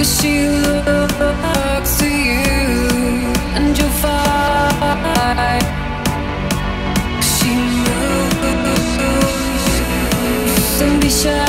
Cause she looks to you and you'll find she moves. Don't be shy.